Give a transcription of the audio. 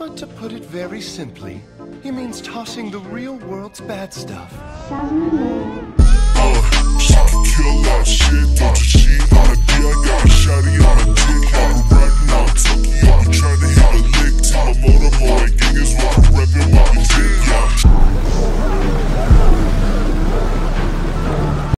But to put it very simply, he means tossing the real world's bad stuff. She could kill a lot of shit, don't you?